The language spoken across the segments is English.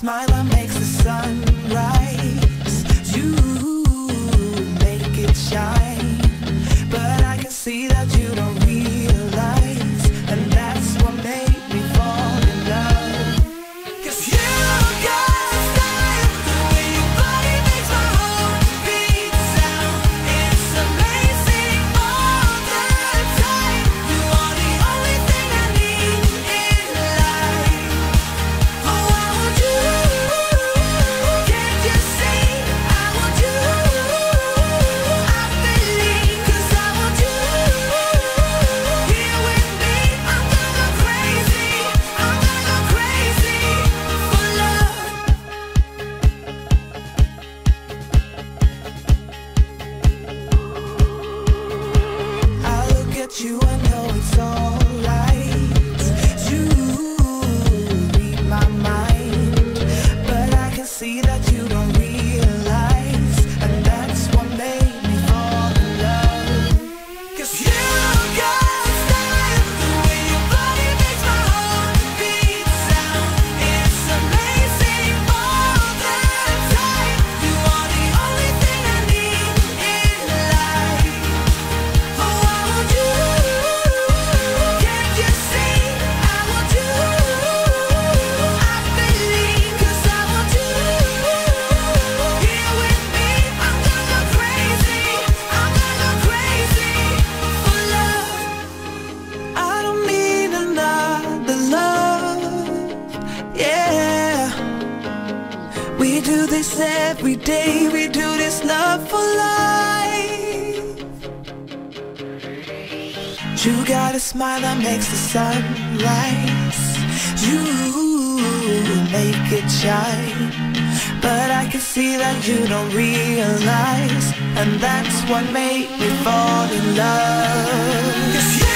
smiler makes the sun rise. You make it shine, but I can see that you don't realize, and that's what made me fall in love. 'Cause you got style, the way your body makes my heart beat sound. It's amazing all the time. You are the only thing I need in life. Oh, I want you. Can't you see? I want you. I believe, 'cause I want you here with me. I'm gonna go crazy. I'm gonna go crazy for love. I look at you, I know it's all lies. You read my mind, but I can see that you don't realize, and that's what made me fall in love. 'Cause you got style, the way your body makes my heart beat sound. It's amazing all the time. You are the only thing I need in life. Oh, I want you. Can't you see? I want you. I believe, 'cause I want you here with me. I'm gonna go crazy. I'm gonna go crazy for love. I don't need another love, yeah. We do this every day, we do this love for life. You got a smile that makes the sun rise. You make it shine, but I can see that you don't realize, and that's what made me fall in love. 'Cause you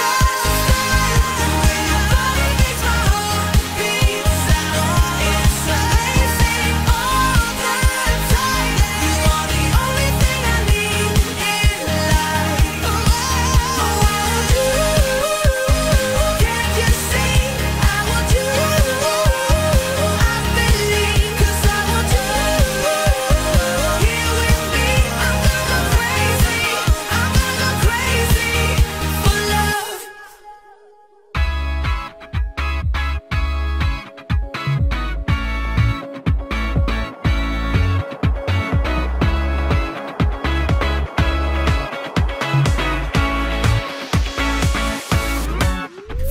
got style, the way your body makes my heart beat sound. It's amazing all the time. You are the only thing I need in life. Oh, I want you. Can't you see? I want you. I believe, 'cause I want you here with me. I'm gonna go crazy. I'm gonna go crazy for love.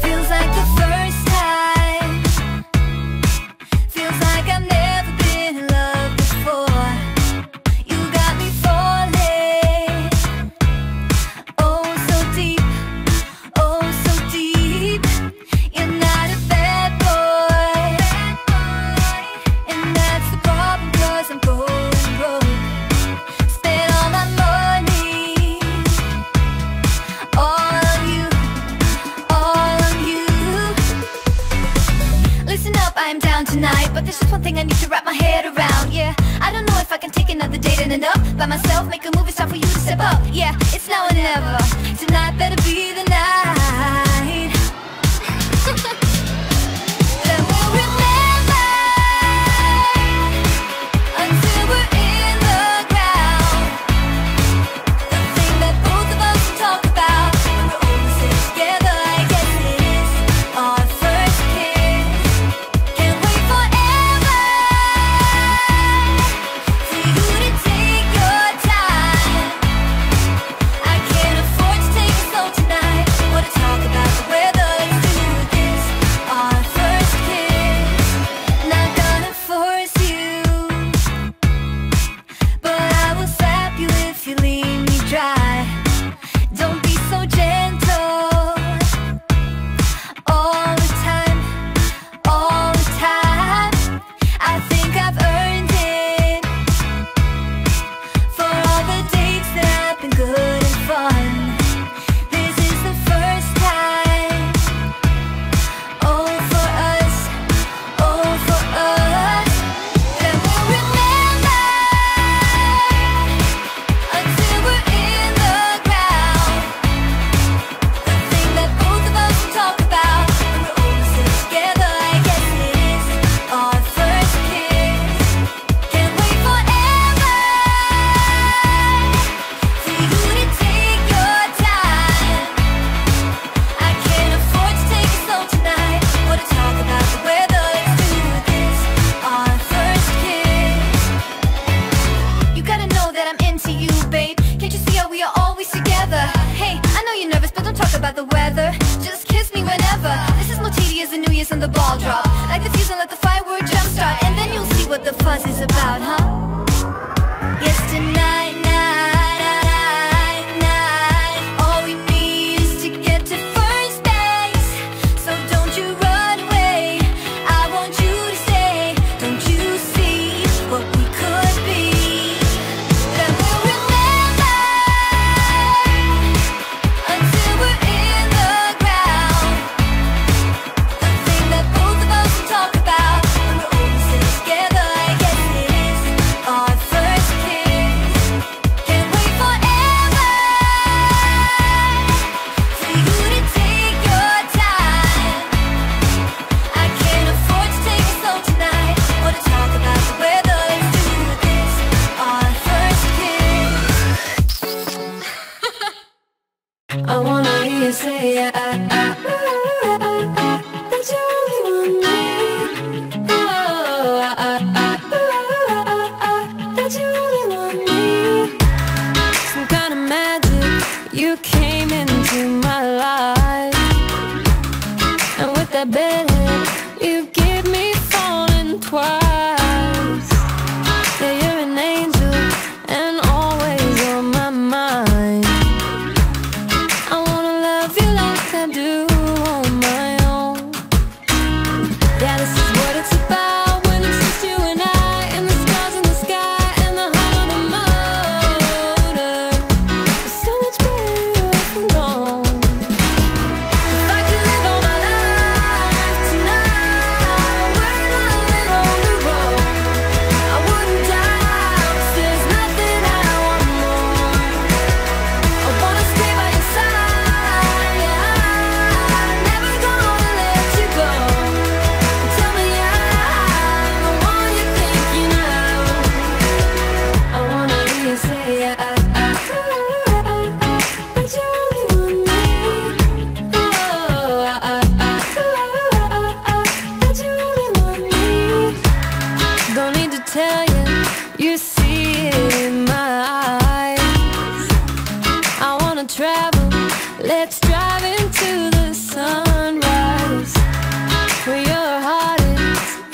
Feels like the first time. Feels like I've never been in love before. You got me falling, oh so deep, oh so deep. You're not a bad boy, and that's the problem, 'cause I'm going broke. Spent all my money, all of you, all of you. Listen up, I am down tonight, but there's just one thing I need to wrap my head around, yeah. I don't know if I can take another date and end up by myself. Make a move, it's time for you to step up, yeah. It's now or never, tonight better be the night. That we'll remember until we're in the ground. The thing that both of us talk about when we're over together, I guess it is our first kiss. Can't wait forever for you to take your time. I can't afford to take it slow tonight. Wanna talk about tell you, you see it in my eyes. I wanna travel, let's drive into the sunrise. Where your heart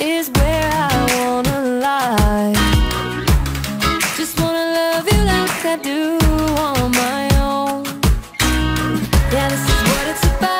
is where I wanna lie. Just wanna love you like I do on my own. Yeah, this is what it's about.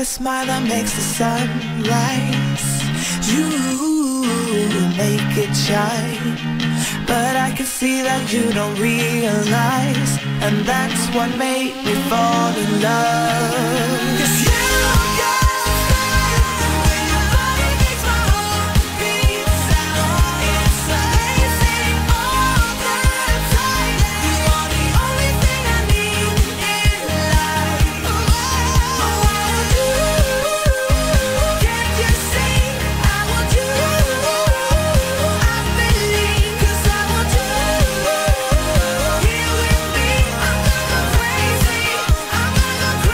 Smile that makes the sun rise. You make it shine, but I can see that you don't realize, and that's what made me fall in love. 'Cause you got style, the way your body makes my heart beat sound. It's amazing all the time. You are the only thing I need in life. Oh, I will do. You I know it's all right. You read my mind, but I can see that you don't realize, and that's what made me fall in love. 'Cause you got this every day, we do this love for life. You got a smile that makes the sun rise. You make it shine, but I can see that you don't realize, and that's what made me fall in love. 'Cause you got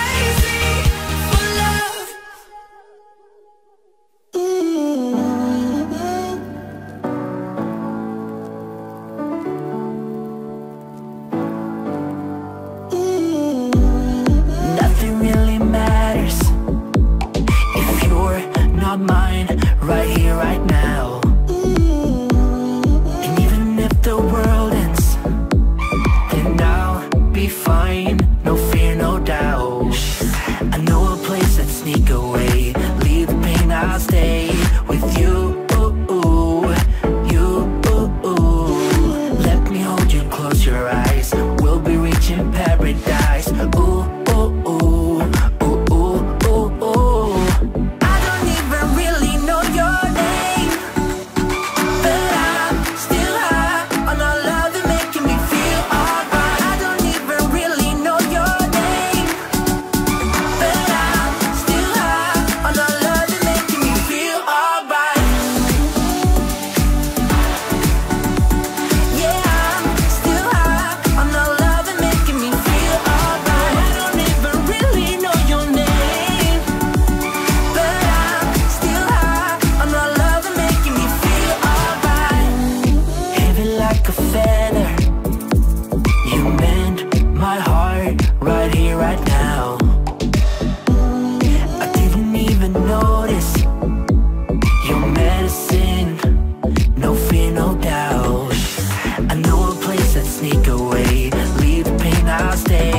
notice your medicine, no fear, no doubt. I know a place that sneak away, leave the pain, I'll stay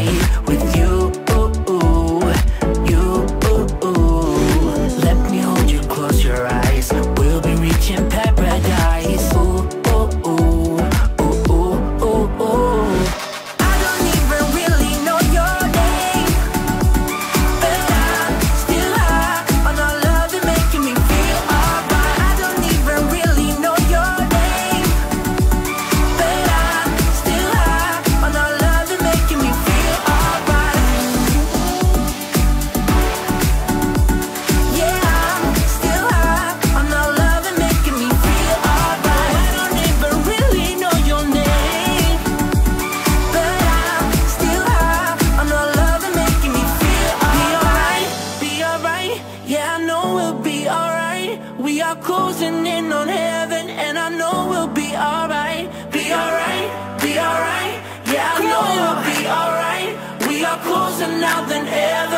with you, you. Let me hold you, close your eyes, we'll be reaching paradise. We are closing in on heaven, and I know we'll be alright. Be alright, be alright. Yeah, I know we'll be alright. We are closer now than ever.